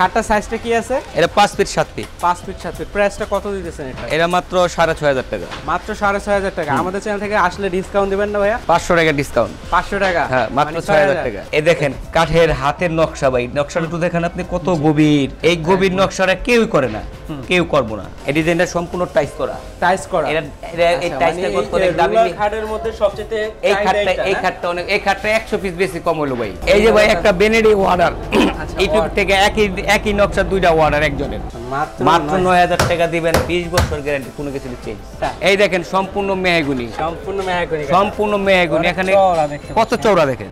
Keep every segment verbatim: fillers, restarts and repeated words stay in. খাটটা সাইজটা কি আছে? এটা পাঁচ ফিট সাত ফিট। পাঁচ ফিট সাত ফিট। প্রাইসটা কত দিতেছেন এটা? এটা মাত্র সাড়ে ছয় হাজার টাকা। মাত্র সাড়ে ছয় হাজার টাকা। আমাদের চ্যানেল থেকে আসলে ডিসকাউন্ট দিবেন না ভাইয়া? পাঁচশো টাকা ডিসকাউন্ট। পাঁচশো টাকা? হ্যাঁ, মাত্র ছয় হাজার টাকা। এই দেখেন কাঠের হাতের নকশা ভাই, নকশাটা একটু দেখেন আপনি কত গভীর। এই গভীর নকশাটা কেউই করে না, কেউ করব না। এই ডিজাইনটা সম্পূর্ণ টাইস করা। টাইস করা। এটা এই টাইসটা কত দামি? এই খাটের মধ্যে সবচেয়ে এই খাটটা এই খাটটা অনেক এই খাটটা একশো পিস বেশি কম হলো ভাই। এই যে ভাই একটা বেনেডি অর্ডার, ইউটিউব থেকে একই একই নকশা দুইটা অর্ডার একজনের, মাত্র নয় হাজার টাকা দিবেন, বিশ বছর গ্যারান্টি, কোনো কিছু চেঞ্জ। এই দেখেন সম্পূর্ণ মেহগুনি, সম্পূর্ণ মেহগুনি, সম্পূর্ণ মেহগুনি। এখানে কত চওড়া দেখেন।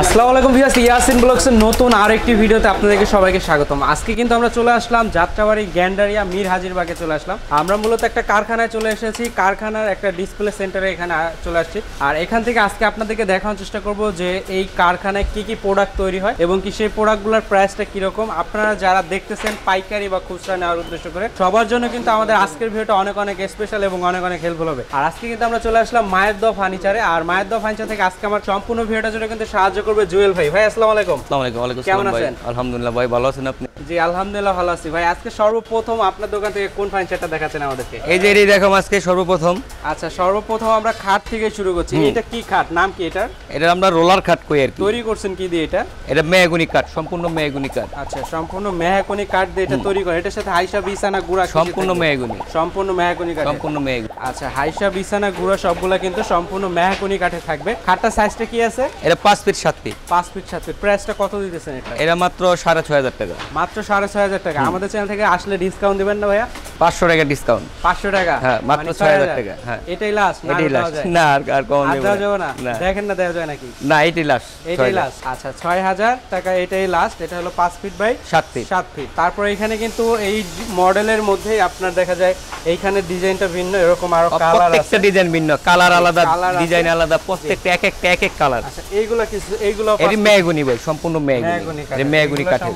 আসসালামু আলাইকুম ভিউয়ার্স, ইয়াসিন ব্লগসের নতুন আরেকটি ভিডিওতে আপনাদেরকে সবাইকে স্বাগতম। আজকে কিন্তু আমরা চলে আসলাম যাত্রাবাড়ি গ্যান্ডারিয়া মীরহাজীর বাগে চলে আসলাম। আমরা মূলত একটা কারখানায় চলে এসেছি, কারখানার একটা ডিসপ্লে সেন্টারে এখানে চলে আসছি। আর এখান থেকে আজকে আপনাদেরকে দেখানোর চেষ্টা করব যে এই কারখানায় কি কি প্রোডাক্ট তৈরি হয় এবং কি সেই প্রোডাক্টগুলোর প্রাইসটা কীরকম। আপনারা যারা দেখতেছেন পাইকারি বা খুচরা নেওয়ার উদ্দেশ্য করে, সবার জন্য কিন্তু আমাদের আজকের ভিডিওটা অনেক অনেক স্পেশাল এবং অনেক অনেক হেল্পফুল হবে। আর আজকে কিন্তু আমরা চলে আসলাম মায়ের দোয়া ফার্নিচারে, আর মায়ের দোয়া ফার্নিচার থেকে আজকে আমার সম্পূর্ণ ভিডিওটা জুড়ে কিন্তু সাহায্য করবে জুয়েল ভাই। ভাই আসসালামু আলাইকুম। আসসালামু আলাইকুম। ওয়ালাইকুম আসসালাম ভাই, আলহামদুলিল্লাহ। ভাই ভালো আছেন আপনি? জি আলহামদুলিল্লাহ ভালো আছি ভাই। আজকে সর্বপ্রথম আপনার দোকান থেকে কোন ফার্নিচারটা দেখাচ্ছেন আমাদেরকে? এই যে এই দেখো আজকে সর্বপ্রথম। আচ্ছা, সর্বপ্রথম আমরা খাট থেকে শুরু করছি। এটা কি খাট, নাম কি এটার? এটা আমরা রোলার খাট কই আর কি। তৈরি করছেন কি দিয়ে এটা? এটা মেহগনি কাঠ, সম্পূর্ণ মেহগনি কাঠ। আচ্ছা, সম্পূর্ণ মেহগনি কাঠ দিয়ে এটা তৈরি করে। এটার সাথে হাইসা বিছানা গুড়া সম্পূর্ণ মেহগনি, সম্পূর্ণ মেহগনি কাঠ, সম্পূর্ণ মেহগনি। আচ্ছা, হাইসা বিছানা গুড়া সবগুলা কিন্তু সম্পূর্ণ মেহগনি কাঠে থাকবে। খাটটার সাইজটা কি আছে? এটা পাঁচ ফিট সাত ফিট। প্রাইসটা কত দিতেছেন এটা? এটা মাত্র সাড়ে ছয় হাজার টাকা। মাত্র সাড়ে ছয় হাজার টাকা। আমাদের চ্যানেল থেকে আসলে ডিসকাউন্ট দিবেন না ভাইয়া? পাঁচশো টাকা ডিসকাউন্ট। পাঁচশো টাকা? হ্যাঁ, মাত্র ছয় হাজার টাকা। হ্যাঁ, এটাই লাস্ট। এটাই লাস্ট না আর আর কম দেব না। দেখেন না দেয়া যায় নাকি? না, এটাই লাস্ট, এটাই লাস্ট। আচ্ছা, ছয় হাজার টাকা এটাই লাস্ট। এটা হলো পাঁচ ফিট বাই সাত ফিট। তারপর এখানে কিন্তু এই মডেলের মধ্যে আপনার দেখা যায় এইখানে ডিজাইনটা ভিন্ন, এরকম আরো কালার আছে, প্রত্যেকটা ডিজাইন ভিন্ন, কালার আলাদা, ডিজাইন আলাদা, প্রত্যেকটা এক একটা এক এক কালার। আচ্ছা, এইগুলা কিছু এইগুলা এর মেহগনি ভাই, সম্পূর্ণ মেহগনি, এর মেহগনি কাঠের,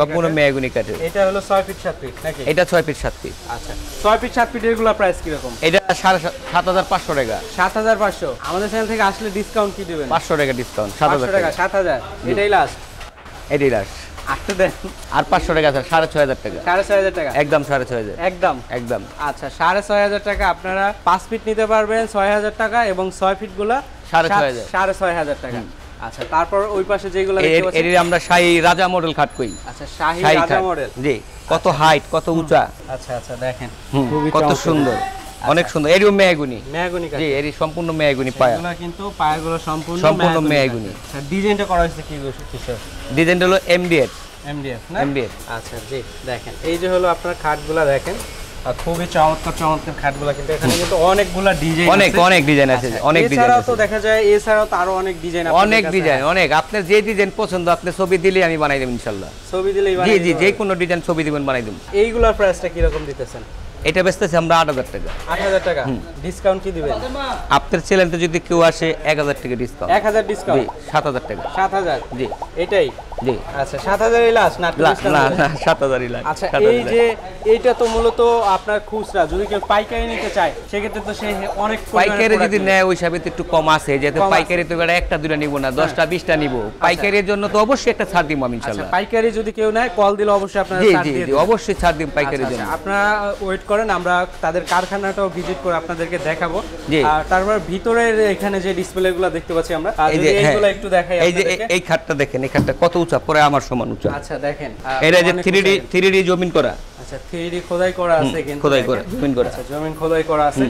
সম্পূর্ণ মেহগনি কাঠের। এটা হলো ছয় ফিট সাত ফিট নাকি? এটা ছয় ফিট সাত ফিট। আচ্ছা, ছয় ফিট সাত ফিট এর গুলা প্রাইস কি রকম? এটা সাত হাজার পাঁচশো টাকা। সাত হাজার পাঁচশো। আমাদের চ্যানেল থেকে আসলে ডিসকাউন্ট কি দিবেন? পাঁচশো টাকা ডিসকাউন্ট। সাত হাজার টাকা। সাত হাজার। এটাই লাস্ট, এটাই লাস্ট। আচ্ছা দেন আর পাঁচশো টাকা আছে সাড়ে ছয় হাজার টাকা। সাড়ে ছয় হাজার টাকা একদম। সাড়ে ছয় হাজার একদম একদম। আচ্ছা, সাড়ে ছয় হাজার টাকা আপনারা পাঁচ ফিট নিতে পারবেন ছয় হাজার টাকা, এবং ছয় ফিট গুলো সাড়ে ছয় হাজার টাকা। আচ্ছা, তারপর ওই পাশে যেগুলো দেখতে পাচ্ছেন এর আমরা শাহী রাজা মডেল খাট কই। আচ্ছা, শাহী রাজা মডেল। জি, কত হাইট, কত উঁচা। আচ্ছা আচ্ছা, দেখেন কত সুন্দর, অনেক সুন্দর। এরিও মেহগনি, মেহগনি কাঠ। জি, এরি সম্পূর্ণ মেহগনি পায়া। এগুলা কিন্তু পায়াগুলো সম্পূর্ণ সম্পূর্ণ মেহগনি। স্যার, ডিজাইনটা করা হয়েছে কি স্যার? ডিজাইনটা হলো এমডিএফ। এমডিএফ না? এমডিএফ। আচ্ছা, জি দেখেন এই যে হলো আপনার খাটগুলো দেখেন, আর খুবই চমৎকার চমৎকার খাটগুলো কিন্তু। এখানে কিন্তু অনেকগুলা ডিজাইন আছে, অনেক অনেক ডিজাইন আছে, অনেক ডিজাইন আছে। এছাড়াও তো দেখা যায় এছাড়াও তো আরো অনেক ডিজাইন আছে, অনেক ডিজাইন, অনেক। আপনার যে ডিজাইন পছন্দ আপনি ছবি দিলে আমি বানাই দেব ইনশাআল্লাহ। ছবি দিলেই বানাই দেব। জি জি, যে কোনো ডিজাইন ছবি দিবেন বানাই দেব। এইগুলোর প্রাইসটা কি রকম দিতেছেন? এটা বেচতেছি আমরা আট হাজার টাকা। আট হাজার টাকা ডিসকাউন্ট কি দিবেন? আপনার চ্যানেলতে যদি কেউ আসে এক হাজার টাকা ডিসকাউন্ট। এক হাজার ডিসকাউন্ট। সাত হাজার টাকা। সাত হাজার। জি, এটাই। জি, আচ্ছা, সাত হাজার এর লাস্ট না? না না, সাত হাজার এর লাস্ট। আচ্ছা, এই যে এইটা তো মূলত আপনার খুচরা, যদি কেউ পাইকারি নিতে চায় সেক্ষেত্রে তো সে অনেক পাইকারি যদি নেয় ওই হিসাবে একটু কম আছে, যেহেতু পাইকারি তো এটা একটা দুটা নিব না, দশটা বিশটা নিব। পাইকারির জন্য তো অবশ্যই একটা ছাড় দিব আমি ইনশাআল্লাহ। পাইকারি যদি কেউ নেয় কল দিলে অবশ্যই আপনারা ছাড় দিয়ে দিবেন। জি জি, অবশ্যই ছাড় দিব পাইকারির জন্য। আপনারা ওয়েট করেন, আমরা তাদের কারখানাটাও ভিজিট করে আপনাদেরকে দেখাবো। আর তারপর ভিতরের এখানে যে ডিসপ্লেগুলো দেখতে পাচ্ছি আমরা, যদি এইগুলো একটু দেখাই আপনাদেরকে। এই খাটটা দেখেন, এই খাটটা কত উঁচা, পরে আমার সমান উঁচা। আচ্ছা দেখেন, এটা যে থ্রি ডি থ্রি ডি জমিন করা। আচ্ছা, থ্রি ডি খোদাই করা আছে কিন্তু, খোদাই করা জমিন করা। আচ্ছা, জমিন খোদাই করা আছে।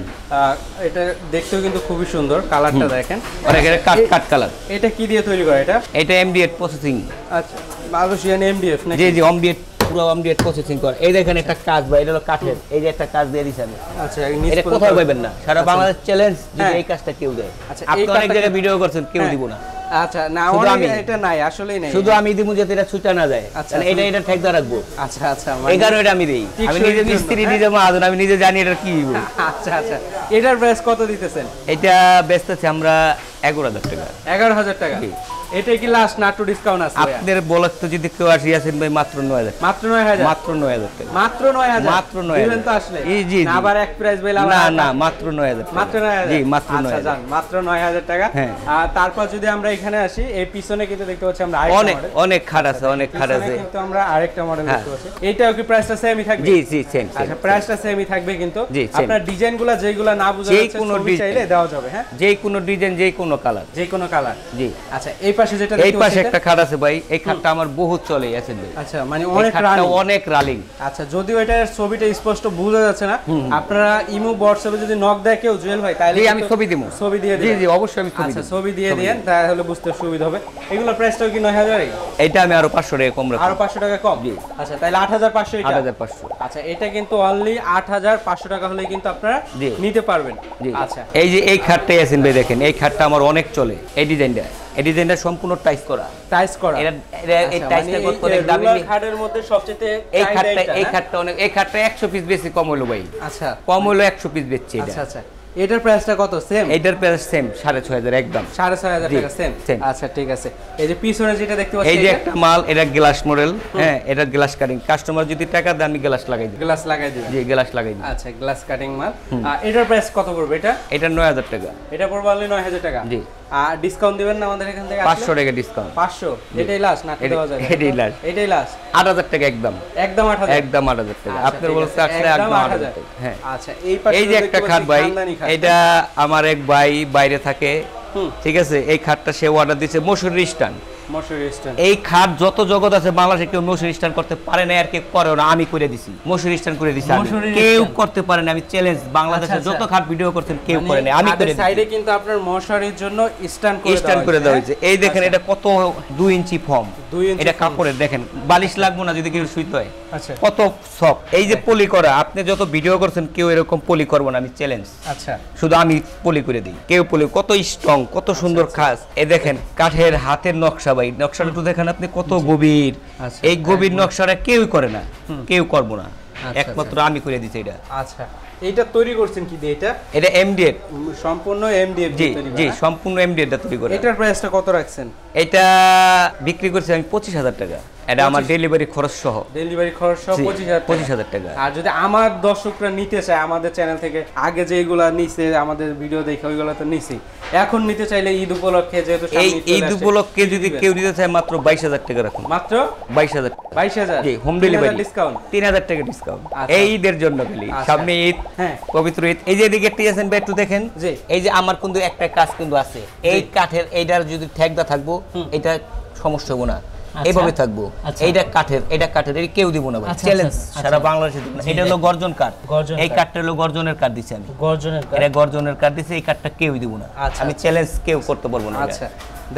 এটা দেখতেও কিন্তু খুবই সুন্দর, কালারটা দেখেন, মানে এটা কাট কাট কালার। এটা কি দিয়ে তৈরি করা? এটা এটা এমডিএফ প্রসেসিং। আচ্ছা, মালয়েশিয়ান এমডিএফ নাকি? জি জি, এমডিএফ পুরো এমডিএফ প্রসেসিং করা। এই দেখেন একটা কাজ ভাই, এটা হলো কাঠের, এই যে একটা কাজ দিয়ে দিয়েছেন। আচ্ছা, এটা কোথাও পাবেন না, সারা বাংলাদেশ চ্যালেঞ্জ যদি এই কাজটা কেউ দেয়। আচ্ছা, আপনি অনেক জায়গায় ভিডিও করছেন, কেউ দিব না। আচ্ছা, না আমি এটা নাই, আসলেই নাই, শুধু আমি দিমু যাতে এটা ছুটা না যায়। তাহলে এটা এটা ঠিক ধরে রাখবো। আচ্ছা আচ্ছা, এই কারণে এটা আমি দেই, আমি নিজে মিস্ত্রি নিজে মাহাজন, আমি নিজে জানি এটা কি হইব। আচ্ছা আচ্ছা, এটার প্রাইস কত দিতেছেন? এটা বেচতেছি আমরা এগারো হাজার টাকা। এগারো হাজার টাকা। এটাই কি লাস্ট না টু ডিসকাউন্ট আছে আপনাদের বলক তো যদি কেউ আসি আছেন ভাই মাত্র নয় হাজার মাত্র নয় হাজার মাত্র নয় হাজার মাত্র নয় হাজার মাত্র নয় হাজার দিবেন তো আসলে জি জি না আবার এক প্রাইস বলে না না মাত্র নয় হাজার মাত্র নয় হাজার জি মাত্র নয় হাজার আচ্ছা জান মাত্র নয় হাজার টাকা। আর তারপর যদি আমরা এখানে আসি এই পিছনে কিন্তু দেখতে পাচ্ছি আমরা আরেকটা অনেক অনেক খাট আছে অনেক খাট আছে কিন্তু আমরা আরেকটা মডেল দেখতে পাচ্ছি এইটাও কি প্রাইসটা সেমই থাকবে জি জি সেম আচ্ছা প্রাইসটা সেমই থাকবে কিন্তু আপনার ডিজাইনগুলো যেগুলো না বুঝা যাচ্ছে সবই চাইলে দেওয়া যাবে হ্যাঁ যে কোনো ডিজাইন যে কোনো কালার যে কোনো কালার জি আচ্ছা এই পাশে যেটা এই পাশে একটা খাট আছে ভাই এই খাটটা আমার বহুত চলে আছে আচ্ছা মানে অনেক রালিং অনেক রালিং আচ্ছা যদিও এটার ছবিটা স্পষ্ট বোঝা যাচ্ছে না আপনারা ইমো WhatsApp এ যদি নক দেয় কেউ জুয়েল ভাই তাহলে আমি ছবি দেব ছবি দিয়ে দিই জি জি অবশ্যই আমি ছবি আচ্ছা ছবি দিয়ে দেন তাহলে বুঝতে সুবিধা হবে। এগুলা প্রাইসটাও কি নয় হাজার এই এটা আমি আরো পাঁচশো টাকা কম রাখব আরো পাঁচশো টাকা কম জি আচ্ছা তাহলে আট হাজার পাঁচশো এটা আট হাজার পাঁচশো আচ্ছা এটা কিন্তু অনলি আট হাজার পাঁচশো টাকা হলে কিন্তু আপনারা নিতে পারবেন। আচ্ছা এই যে এই খাটটাই আছেন ভাই দেখেন এই খাটটা আমার অনেক চলে এই ডিজাইনটা এই ডিজাইনটা সম্পূর্ণ টাইস করা টাইস করা এটা এই টাইসটা কত করে দামি এই খাটের মধ্যে সবচেয়ে এই খাটটা এই খাটটা অনেক এই খাটটা একশো পিস বেশি কম হলো ভাই আচ্ছা কম হলো একশো পিস বেচছে এটা আচ্ছা আচ্ছা এটার প্রাইসটা কত সেম এটার প্রাইস সেম ছয় হাজার পাঁচশো একদম ছয় হাজার পাঁচশো টাকা সেম আচ্ছা ঠিক আছে। এই যে পিছনে যেটা দেখতে পাচ্ছেন এই যে একটা মাল এটা গ্লাস মডেল হ্যাঁ এটা গ্লাস কাটিং কাস্টমার যদি টাকা দেন আমি গ্লাস লাগাই দিই গ্লাস লাগাই দিই জি গ্লাস লাগাই দিই আচ্ছা গ্লাস কাটিং মাল এটার প্রাইস কত পড়বে এটা এটা নয় হাজার টাকা এটা পড়বে only নয় হাজার টাকা জি আর ডিসকাউন্ট দিবেন না আমাদের এখান থেকে পাঁচশো টাকা ডিসকাউন্ট পাঁচশো এটাই লাস্ট না দুই হাজার এটাই লাস্ট এটাই লাস্ট আট হাজার টাকা একদম একদম আট হাজার একদম আট হাজার টাকা আপনি বলছেন আসলে একদম আট হাজার হ্যাঁ আচ্ছা এই পাশে এই যে একটা খাট ভাই এটা আমার এক ভাই বাইরে থাকে ঠিক আছে এই খাটটা সে অর্ডার দিয়েছে মশুরি স্টান মশুরি স্টান এই খাট যত জগৎ আছে বাংলাদেশে কেউ মশুরি স্টান করতে পারে না আর কেউ করে না আমি করে দিছি মশুরি স্টান করে দিছি কেউ করতে পারে না আমি চ্যালেঞ্জ বাংলাদেশে যত খাট ভিডিও করতেন কেউ করে না আমি করে দিছি সাইডে কিন্তু আপনার মশুরির জন্য স্টান করে স্টান করে দেওয়া হয়েছে এই দেখেন এটা কত দুই ইঞ্চি ফর্ম এটা কাপড়ের দেখেন বালিশ লাগবে না যদি কেউ শুইতে হয় আচ্ছা কত সব এই যে পলি করা আপনি যত ভিডিও করছেন কেউ এরকম পলি করব না আমি চ্যালেঞ্জ আচ্ছা শুধু আমি পলি করে দিই কেউ পলি কত স্ট্রং কত সুন্দর খাস এই দেখেন কাঠের হাতের নকশা ভাই নকশাটা তো দেখেন আপনি কত গভীর এই গভীর নকশাটা কেউ করে না কেউ করব না একমাত্র আমি করে দিছি এটা আচ্ছা এটা তৈরি করছেন কি দিয়ে এটা এটা এমডিএফ সম্পূর্ণ এমডিএফ দিয়ে তৈরি জি সম্পূর্ণ এমডিএফ দিয়ে তৈরি করা এটার প্রাইসটা কত রাখছেন এটা বিক্রি করছি আমি পঁচিশ হাজার টাকা এটা আমার ডেলিভারি খরচ সহ ডেলিভারি খরচ সহ পঁচিশ হাজার টাকা। আর যদি আমার দর্শকরা নিতে চায় আমাদের চ্যানেল থেকে আগে যেগুলা নিছে আমাদের ভিডিও দেখে ওইগুলা তো নিছি এখন নিতে চাইলে ঈদ উপলক্ষে যেহেতু এই ঈদ উপলক্ষে যদি কেউ নিতে চায় মাত্র বাইশ হাজার টাকা রাখুন মাত্র বাইশ হাজার বাইশ হাজার জি হোম ডেলিভারি ডিসকাউন্ট তিন হাজার টাকা ডিসকাউন্ট এই ঈদের জন্য খালি সামনে ঈদ হ্যাঁ পবিত্র ঈদ এই যে এদিকে একটু আছেন ভাই একটু দেখেন এই যে আমার কিন্তু একটা কাজ কিন্তু আছে এই কাঠের এইটার যদি ঠেকদা থাকবো এটা সমস্যা হবে না এইভাবে থাকবো এইটা কাঠের এটা কাঠের কেউ দিব না ভাই চ্যালেঞ্জ সারা বাংলাদেশে দিব না এটা হলো গর্জন কাঠ এই কাঠটা হলো গর্জনের কাঠ দিছি আমি গর্জনের এটা গর্জনের কাঠ দিছি এই কাঠটা কেউ দিব না আমি চ্যালেঞ্জ কেউ করতে পারবো না। আচ্ছা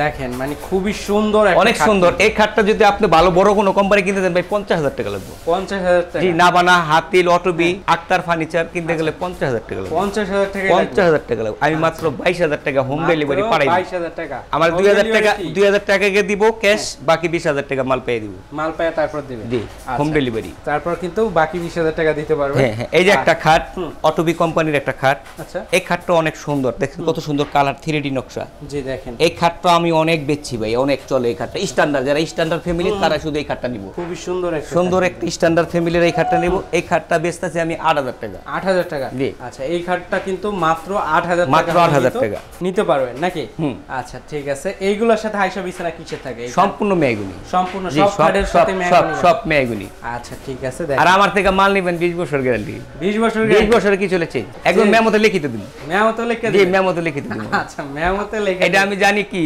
দেখেন মানে খুবই সুন্দর অনেক সুন্দর এই খাটটা যদি আপনি ভালো বড় কোনো কোম্পানি কিনতে দেন ভাই পঞ্চাশ হাজার টাকা লাগবে পঞ্চাশ হাজার টাকা জি না বানা হাতিল অটোবি আক্তার ফার্নিচার কিনতে গেলে পঞ্চাশ হাজার টাকা লাগবে পঞ্চাশ হাজার টাকা পঞ্চাশ হাজার টাকা লাগবে আমি মাত্র বাইশ হাজার টাকা হোম ডেলিভারি পাঠাই বাইশ হাজার টাকা আমার দুই হাজার টাকা দুই হাজার টাকাকে দিব ক্যাশ বাকি বিশ হাজার টাকা মাল পেয়ে দিব মাল পেয়ে তারপর দিবে জি হোম ডেলিভারি তারপর কিন্তু বাকি বিশ হাজার টাকা দিতে পারবে। এই যে একটা খাট অটোবি কোম্পানির একটা খাট আচ্ছা এই খাটটা অনেক সুন্দর দেখেন কত সুন্দর কালার থ্রি ডি নকশা জি দেখেন এই খাটটা আমি অনেক বেচছি ভাই অনেক চলে এই খাটটা স্ট্যান্ডার্ড যারা স্ট্যান্ডার্ড ফ্যামিলি তারা শুধু এই খাটটা নিব খুব সুন্দর একটা সুন্দর একটা স্ট্যান্ডার্ড ফ্যামিলির এই খাটটা নিব এই খাটটা বেচতেছি আমি আট হাজার টাকা আট হাজার টাকা জি আচ্ছা এই খাটটা কিন্তু মাত্র আট হাজার টাকা মাত্র আট হাজার টাকা নিতে পারবেন নাকি আচ্ছা ঠিক আছে। এইগুলোর সাথে আয়শা বিছানা কিসের থাকে সম্পূর্ণ মেগুনি সম্পূর্ণ সব খাটের সাথে মেগুনি সব মেগুনি আচ্ছা ঠিক আছে। আর আমার থেকে মাল নেবেন বিশ বছর গ্যারান্টি বিশ বছর বিশ বছর কি চলেছে একদম মেমোতে লিখিত দিন মেমোতে লিখে দিন মেমোতে লিখিত দিন আচ্ছা মেমোতে লিখে এটা আমি জানি কি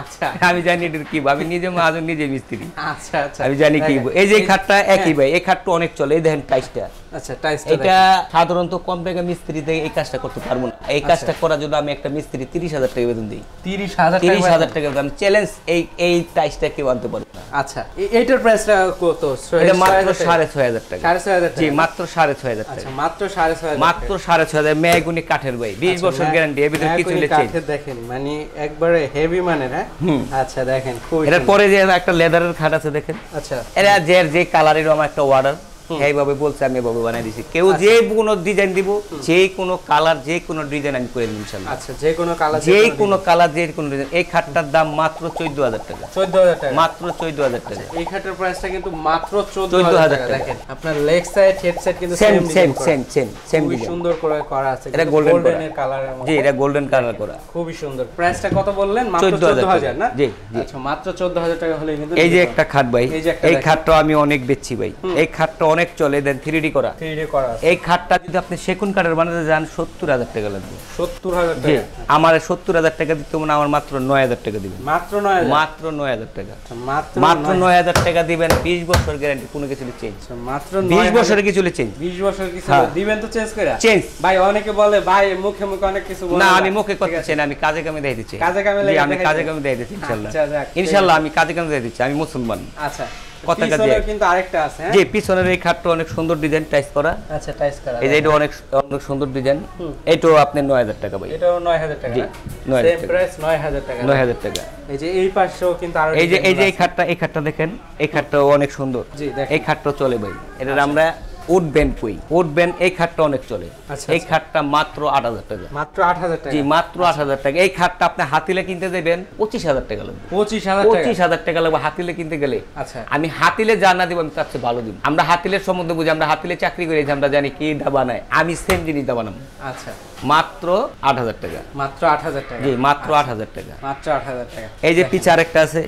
আচ্ছা আমি জানি এটা কি ভাবি নিজে মাঝে নিজে মিস্ত্রি আচ্ছা আচ্ছা আমি জানি কি এই যে খাটটা একই ভাই এই খাটটা অনেক চলে এই দেখেন টাইসটা আচ্ছা টাইসটা এটা সাধারণত কম টাকা মিস্ত্রি দিয়ে এই কাজটা করতে পারবো না এই কাজটা করার জন্য আমি একটা মিস্ত্রি ত্রিশ হাজার টাকা বেতন দেই ত্রিশ হাজার ত্রিশ হাজার টাকা দাম চ্যালেঞ্জ এই এই টাইসটা কেউ আনতে পারবে না। আচ্ছা এইটার প্রাইসটা কত এটা মাত্র ছয় হাজার টাকা ছয় হাজার জি মাত্র ছয় হাজার টাকা আচ্ছা মাত্র ছয় হাজার মাত্র ছয় হাজার মেগুনি কাঠের ভাই বিশ বছর গ্যারান্টি এর ভিতর কিছু লেখা আছে দেখেন মানে একবারে হেভি মানে না আচ্ছা দেখেন এর পরে যে একটা লেদারের খাট আছে দেখেন আচ্ছা এরা যে যে কালারের আমার একটা অর্ডার এইভাবে বলছে আমি এইভাবে বানাই দিছি। কেউ যে কোনো ডিজাইন দিব, যে কোনো কালার যে কোনো ডিজাইন আমি করে দিই ইনশাআল্লাহ। আচ্ছা, যে কোনো কালার যে কোনো কালার যে কোনো ডিজাইন। এই খাটটার দাম মাত্র চৌদ্দ হাজার টাকা। চৌদ্দ হাজার টাকা মাত্র চৌদ্দ হাজার টাকা। এই খাটের প্রাইসটা কিন্তু মাত্র চৌদ্দ হাজার টাকা। দেখেন আপনার লেগ সাইড হেড সাইড কিন্তু same same same same same design সুন্দর করে করা আছে। এটা গোল্ডেন এর কালারের মধ্যে। জি, এটা গোল্ডেন কালার করা, খুবই সুন্দর। প্রাইসটা কত বললেন? মাত্র চৌদ্দ হাজার না? জি জি, আচ্ছা মাত্র চৌদ্দ হাজার টাকা হলে কিন্তু। এই যে একটা খাট ভাই, এই খাটটা আমি অনেক বেচছি ভাই। এই খাটটা অনেক চলে, দেন থ্রি ডি করা থ্রি ডি করা। এই খাটটা যদি আপনি সেগুন কাঠের বানাতে যান সত্তর হাজার টাকা লাগবে। সত্তর হাজার টাকা আমার সত্তর হাজার টাকা দিতে মনে আমার মাত্র নয় হাজার টাকা দিবেন। মাত্র নয় হাজার মাত্র নয় হাজার টাকা মাত্র নয় হাজার টাকা দিবেন। বিশ বছর গ্যারান্টি, কোনো কিছু চেঞ্জ। মাত্র বিশ বছরের কিছু চেঞ্জ, বিশ বছরের কিছু দিবেন তো চেঞ্জ করে চেঞ্জ। ভাই অনেকে বলে ভাই মুখে মুখে অনেক কিছু বলে, না আমি মুখে কথা চাই না, আমি কাজে কামে দেই দিচ্ছি। কাজে কামে লাগি আমি কাজে কামে দেই দিচ্ছি ইনশাআল্লাহ। ইনশাআল্লাহ আমি কাজে কামে দেই দিচ্ছি, আমি মুসলমান। আচ্ছা, আমরা উড ব্যান্ড কই উড ব্যান্ড এই খাটটা অনেক চলে। এই খাটটা মাত্র আট হাজার টাকা। মাত্র আট হাজার টাকা। জি, মাত্র আট হাজার টাকা। এই খাটটা আপনি হাতিলে কিনতে যাবেন পঁচিশ হাজার টাকা লাগবে। পঁচিশ হাজার টাকা লাগবে হাতিলে কিনতে গেলে। আচ্ছা, আমি হাতিলে জানা দেব, আমি তার চেয়ে ভালো দিব। আমরা হাতিলের সম্বন্ধে বুঝি, আমরা হাতিলে চাকরি করি, আমরা জানি কি দাবা নাই। আমি সেম জিনিস দাবানাম। আচ্ছা, মাত্র আট হাজার টাকা। মাত্র আট হাজার টাকা। জি, মাত্র আট হাজার টাকা। মাত্র আট হাজার টাকা। এই যে পিছে আরেকটা আছে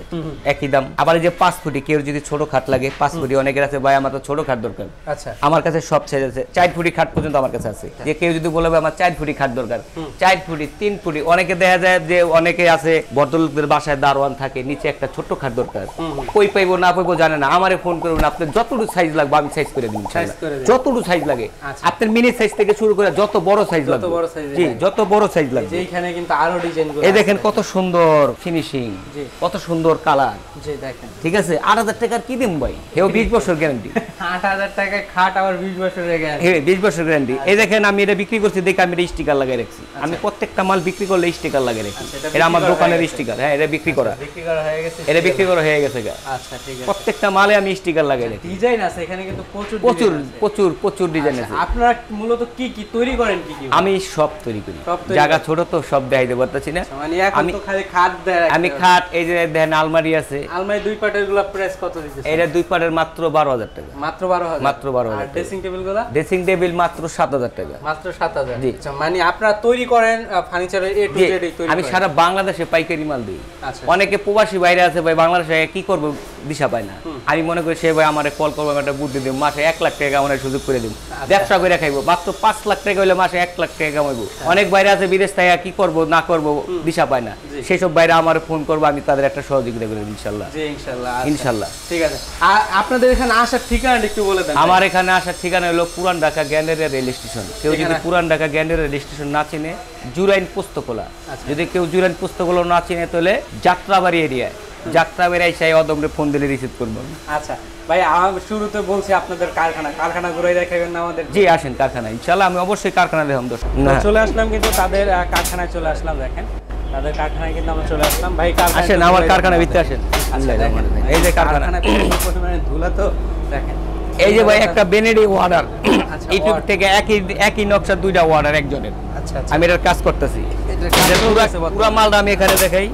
একই দাম। আবার এই যে পাঁচ ফুটি, কেউ যদি ছোট খাট লাগে পাঁচ ফুটি, অনেকের আছে ভাই আমার তো ছোট খাট দরকার। আচ্ছা, আমার কাছে সব সাইজ আছে, চার ফুটি খাট পর্যন্ত আমার কাছে আছে। যে কেউ যদি বলে আমার চার ফুটি খাট দরকার, চার ফুটি তিন ফুটি। অনেকে দেখা যায় যে অনেকে আছে ভদ্রলোকদের বাসায় দারোয়ান থাকে, নিচে একটা ছোট খাট দরকার, কই পাইবো না পাইবো জানে না, আমারে ফোন করুন। আপনি যতটুকু সাইজ লাগবে আমি সাইজ করে দিই, যতটুকু সাইজ লাগে। আপনার মিনি সাইজ থেকে শুরু করে যত বড় সাইজ লাগবে, জি যত বড় সাইজ লাগবে। এইখানে কিন্তু আরো ডিজাইন গুলো এই দেখেন কত সুন্দর ফিনিশিং, কত সুন্দর কালার। জি দেখেন, ঠিক আছে। আট হাজার টাকার কি দিম ভাই? হেও বিশ বছর গ্যারান্টি। আট হাজার টাকায় খাট আবার বিশ বছরের গ্যারান্টি। হ্যাঁ, বিশ বছর গ্যারান্টি। এই দেখেন আমি এটা বিক্রি করছি দেখে আমি স্টিকার লাগিয়ে রাখছি। আমি প্রত্যেকটা মাল বিক্রি করলে স্টিকার লাগিয়ে রাখি, এটা আমার দোকানের স্টিকার। হ্যাঁ, এটা বিক্রি করা বিক্রি করা হয়ে গেছে, এটা বিক্রি করা হয়ে গেছে। আচ্ছা ঠিক আছে, প্রত্যেকটা মালে আমি স্টিকার লাগিয়ে রাখি। ডিজাইন আছে এখানে কিন্তু প্রচুর প্রচুর প্রচুর প্রচুর ডিজাইন আছে। আপনারা মূলত কি কি তৈরি করেন? কি কি আমি সব তৈরি করি। জায়গা ছোট তো সব দেই দেব পারতেছি না। মানে এখন তো খালি খাট দেয়। আমি খাট এই যে দেখেন আলমারি আছে, আলমারি দুই পাটের গুলো প্রাইস কত দিতেছে? এটা দুই পাটের মাত্র বারো হাজার টাকা। মাত্র বারো হাজার মাত্র বারো হাজার। আর ড্রেসিং টেবিল গুলো? ড্রেসিং টেবিল মাত্র সাত হাজার টাকা। মাত্র সাত হাজার। জি, মানে আপনারা তৈরি করেন ফার্নিচারের এ টু জেড তৈরি করেন? আমি সারা বাংলাদেশে পাইকারি মাল দেই। অনেকে প্রবাসী বাইরে আছে ভাই, বাংলাদেশে কি করব দিশা পায় না। আমি মনে করি সে ভাই আমারে কল করবে, আমি একটা বুদ্ধি দেব, মাসে এক লাখ টাকা আমার সুযোগ করে দেব, ব্যবসা করে খাইবো। মাত্র পাঁচ লাখ টাকা হলে মাসে এক লাখ টাকা কামাইবো। অনেক বাইরে আছে বিদেশ থেকে কি করব না করব দিশা পায় না, সেই সব বাইরে আমারে ফোন করবে, আমি তাদের একটা সহযোগিতা করব ইনশাআল্লাহ। জি ইনশাআল্লাহ ইনশাআল্লাহ। ঠিক আছে, আর আপনাদের এখানে আসার ঠিকানা একটু বলে দেন। আমার এখানে আসার ঠিকানা হলো পুরান ঢাকা গ্যান্ডেরিয়া রেল স্টেশন। কেউ যদি পুরান ঢাকা গ্যান্ডেরিয়া রেল স্টেশন না চিনে, জুরাইন পুস্তকলা। যদি কেউ জুরাইন পুস্তকলা না চিনে তাহলে যাত্রাবাড়ি এরিয়া, যাত্রাবাড়ি এসে অদমরে ফোন দিলে রিসিভ করব। আচ্ছা ভাই, আমি শুরুতে বলছি আপনাদের কারখানা, কারখানা ঘুরে দেখাবেন না আমাদের? জি আসেন কারখানা, ইনশাআল্লাহ আমি অবশ্যই কারখানা দেখাম। দর্শক চলে আসলাম কিন্তু তাদের কারখানায়, চলে আসলাম দেখেন তাদের কারখানায় কিন্তু আমরা চলে আসলাম। ভাই কারখানা আসেন, আমার কারখানায় ভিতরে আসেন। এই যে কারখানা, প্রথমে ধুলা তো দেখেন। এই যে ভাই একটা বেনেডি অর্ডার, ইউটিউব থেকে একই একই নকশা দুইটা অর্ডার একজনের। আচ্ছা, আমি এর কাজ করতেছি। এটা পুরো মালটা আমি এখানে দেখাই,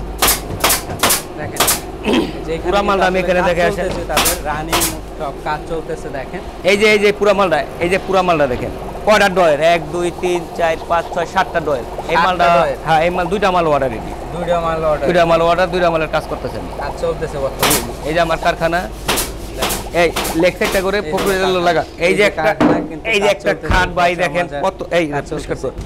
দেখেন পুরা মালটা আমি এখানে দেখে আসেন। তাদের রানিং সব কাজ চলতেছে দেখেন। এই যে এই যে পুরা মালটা, এই যে পুরা মালটা দেখেন কয়টা ডয়ের? এক দুই তিন চার পাঁচ ছয় সাতটা ডয়ের। এই মালটা, হ্যাঁ এই মাল দুইটা মাল অর্ডার রেডি, দুইটা মাল অর্ডার দুইটা মাল অর্ডার দুইটা মালের কাজ করতেছেন, কাজ চলতেছে বর্তমানে। এই যে আমার কারখানা, এই লেকচারটা করে ফেব্রুয়ারি লাগা। এই যে একটা এই যে একটা খাট ভাই দেখেন কত, এই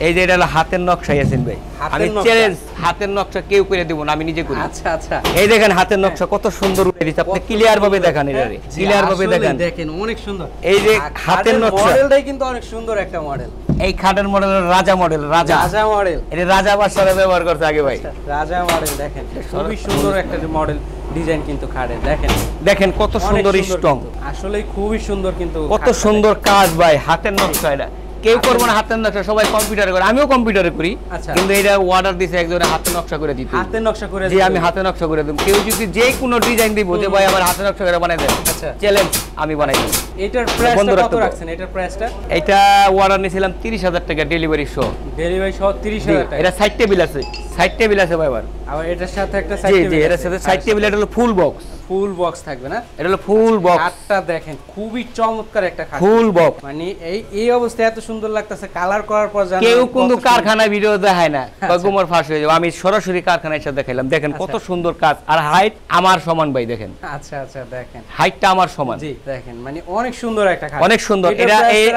এই যে এটা হলো হাতের নকশা। ইয়াসিন ভাই আমি চ্যালেঞ্জ, হাতের নকশা কেউ করে দিব না, আমি নিজে করি। আচ্ছা আচ্ছা, এই দেখেন হাতের নকশা কত সুন্দর উঠে দিছে। আপনি ক্লিয়ার ভাবে দেখান, এটা ক্লিয়ার ভাবে দেখান, দেখেন অনেক সুন্দর। এই যে হাতের নকশা মডেলটাই কিন্তু অনেক সুন্দর একটা মডেল। এই খাটের মডেল রাজা মডেল, রাজা রাজা মডেল। এটা রাজা বাদশারা ব্যবহার করতে আগে ভাই, রাজা মডেল দেখেন, খুবই সুন্দর একটা মডেল ডিজাইন কিন্তু খাড়ে দেখেন। দেখেন কত সুন্দর স্টং, আসলে খুবই সুন্দর কিন্তু, কত সুন্দর কাজ ভাই হাতের নকশা। এটা কেউ করব না হাতের নকশা, সবাই কম্পিউটারে করে, আমিও কম্পিউটারে করি, কিন্তু এটা অর্ডার দিছে একজনে হাতে নকশা করে দিতে। হাতে নকশা করে দিই, আমি হাতে নকশা করে দিই। কেউ যদি যে কোনো ডিজাইন দিব যে ভাই আমার হাতে নকশা করে বানাই দেন, আচ্ছা চ্যালেঞ্জ আমি বানাই দিই। এটার প্রাইসটা কত রাখছেন? এটার প্রাইসটা এটা অর্ডার নিয়েছিলাম ত্রিশ হাজার টাকা ডেলিভারি সহ। ডেলিভারি সহ ত্রিশ হাজার টাকা। এটা সাইড টেবিল আছে, সাইড টেবিল আছে ভাই। আবার এটার সাথে একটা সাইড টেবিল, জি জি, এর সাথে সাইড টেবিল। এটা হলো ফুল বক্স, ফুল বক্স থাকবে না, এটা হলো ফুল বক্স। আটটা দেখেন, খুবই চমৎকার একটা খাট, ফুল বক্স। মানে এই এই অবস্থায় এত সুন্দর লাগতেছে কালার করার পর জানেন, কেউ কোন কারখানায় ভিডিও দেখায় না বা গুমর ফাঁস হয়ে যায়, আমি সরাসরি কারখানায় এসে দেখাইলাম। দেখেন কত সুন্দর কাজ, আর হাইট আমার সমান ভাই, দেখেন। আচ্ছা আচ্ছা, দেখেন হাইটটা আমার সমান, জি দেখেন, মানে অনেক সুন্দর একটা খাট, অনেক সুন্দর। এটা এই এই যে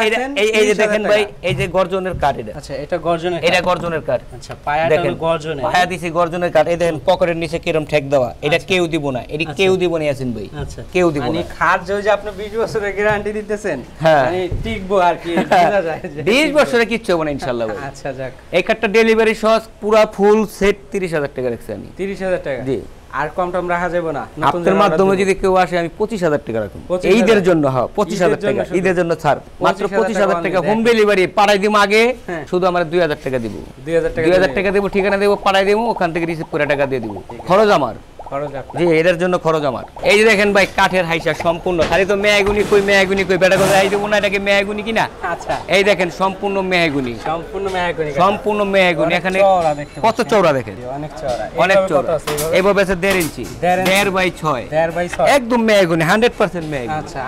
দেখেন ভাই, এই যে গর্জনের কাঠ এটা। আচ্ছা, এটা গর্জনের, এটা গর্জনের কাঠ। আচ্ছা, পায়াটা হলো গর্জনের, পায়া দিছি গর্জনের কাঠ। এই দেখেন পকেটের নিচে কিরকম ঠেক দেওয়া, এটা কেউ দিব না, এটা কেউ দিব না ইয়াসিন ভাই, আচ্ছা কেউ দিব না। মানে খাট যে আপনি বিশ বছরের গ্যারান্টি দিতেছেন, মানে টিকবো আর কি, বিশ বছরে কিচ্ছু হবে না ইনশাআল্লাহ ভাই। আচ্ছা যাক, এই খাটটা ডেলিভারি সহজ, পুরো ফুল সেট ত্রিশ হাজার টাকা রাখছি আমি। ত্রিশ হাজার টাকা, জি। আর কম টম রাখা যাবে না, আপনাদের মাধ্যমে যদি কেউ আসে আমি পঁচিশ হাজার টাকা রাখব এইদের জন্য। হ্যাঁ, পঁচিশ হাজার টাকা এইদের জন্য ছাড়, মাত্র পঁচিশ হাজার টাকা। হোম ডেলিভারি পাড়ায় দিম আগে, শুধু আমরা দুই হাজার টাকা দিব, দুই হাজার টাকা দেব, ঠিকানা দেব, পাড়ায় দেব, ওখান থেকে রিসিভ করে টাকা দিয়ে দিব। খরচ আমার, খরচ আপনার, জি এটার জন্য খরচ আমার। এই যে দেখেন ভাই কাঠের হাইসা সম্পূর্ণ, খালি তো মেহগুনি কই মেহগুনি কই বেটা কথা, এই দেব না এটাকে মেহগুনি কিনা। আচ্ছা, এই দেখেন সম্পূর্ণ মেহগুনি, সম্পূর্ণ মেহগুনি, সম্পূর্ণ মেহগুনি। এখানে কত চওড়া দেখেন, অনেক চওড়া, অনেক চওড়া। এইভাবে আছে দেড় ইঞ্চি, দেড় বাই ছয়, দেড় বাই ছয়, একদম মেহগুনি, হান্ড্রেড পার্সেন্ট মেহগুনি। আচ্ছা,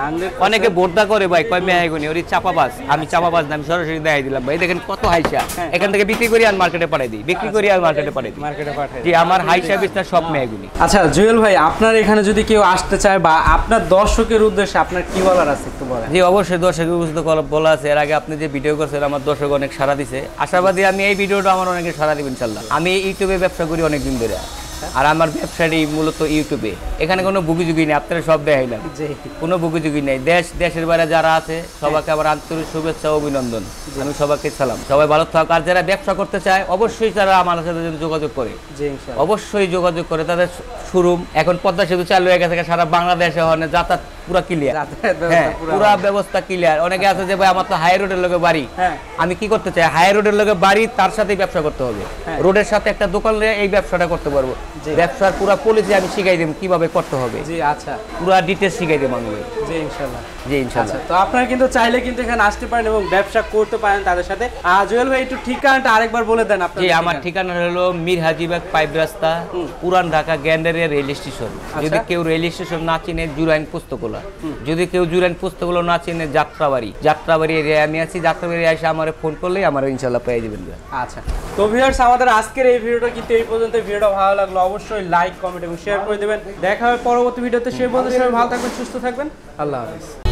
অনেকে বোর্ডা করে ভাই, কয় মেহগুনি, ওরই চাপাবাজ। আমি চাপাবাজ না, আমি সরাসরি দেখাই দিলাম ভাই। দেখেন কত হাইসা, এখান থেকে বিক্রি করি আর মার্কেটে পাঠাই দিই, বিক্রি করি আর মার্কেটে পাঠাই দিই, মার্কেটে পাঠাই দিই। আমার হাইসা বিছনা সব মেহগুনি। আচ্ছা জুয়েল ভাই, আপনার এখানে যদি কেউ আসতে চায় বা আপনার দর্শকের উদ্দেশ্যে আপনার কি বলার আছে একটু বলেন। জি অবশ্যই, দর্শকের উদ্দেশ্যে বলা আছে, এর আগে আপনি যে ভিডিও করছেন আমার দর্শক অনেক সাড়া দিছে, আশাবাদী আমি এই ভিডিওটা আমার অনেকে সাড়া দিবেন ইনশাআল্লাহ। আমি ইউটিউবে ব্যবসা করি অনেক দিন ধরে, আর আমার ব্যবসাটি মূলত ইউটিউবে, এখানে কোনো ভুগিযোগী নেই, আপনারা সব দেখাইলাম, কোনো ভুগিযোগী নেই। দেশ দেশের বাইরে যারা আছে সবাইকে আমার আন্তরিক শুভেচ্ছা ও অভিনন্দন, আমি সবাইকে সালাম, সবাই ভালো থাক। আর যারা ব্যবসা করতে চায় অবশ্যই তারা আমার সাথে যোগাযোগ করে, অবশ্যই যোগাযোগ করে তাদের শোরুম। এখন পদ্মা সেতু চালু হয়ে গেছে সারা বাংলাদেশে, ওখানে যাতায়াত পুরা ক্লিয়ার, পুরা ব্যবস্থা ক্লিয়ার। অনেকে আছে যে ভাই আমার তো হাই রোডের লগে বাড়ি, আমি কি করতে চাই, হাই রোডের লগে বাড়ি, তার সাথে ব্যবসা করতে হবে, রোডের সাথে একটা দোকান নিয়ে এই ব্যবসাটা করতে পারবো। ব্যবসার পুরা পলিসি আমি শিখাই দেব কিভাবে করতে হবে, জি আচ্ছা, পুরা ডিটেইলস শিখাই দেব আমি, জি ইনশাআল্লাহ, জি ইনশাআল্লাহ। তো আপনারা কিন্তু চাইলে কিন্তু এখানে আসতে পারেন এবং ব্যবসা করতে পারেন তাদের সাথে। আজল ভাই একটু ঠিকানাটা আরেকবার বলে দেন আপনারা। জি, আমার ঠিকানা হলো মীরহাজীর বাগ পাইপ রাস্তা, পুরান ঢাকা গ্যান্ডারিয়া রেল স্টেশন। যদি কেউ রেল স্টেশন না চিনে জুরাইন পুস্তকলা, যদি কেউ জুরাইন পুস্তকলা না চিনে যাত্রাবাড়ি, যাত্রাবাড়ি এরিয়া আমি আছি, যাত্রাবাড়ি এসে আমারে ফোন করলে আমার ইনশাআল্লাহ পেয়ে যাবেন। আচ্ছা, তো ভিউয়ার্স আমাদের আজকের এই ভিডিওটা কিন্তু এই পর্যন্ত। ভিডিওটা ভালো লাগলো অবশ্যই লাইক, কমেন্ট এবং শেয়ার করে দেবেন। দেখা হবে পরবর্তী ভিডিওতে, সেই পর্যন্ত সবাই ভালো থাকবেন, সুস্থ থাকবেন, আল্লাহ হাফেজ।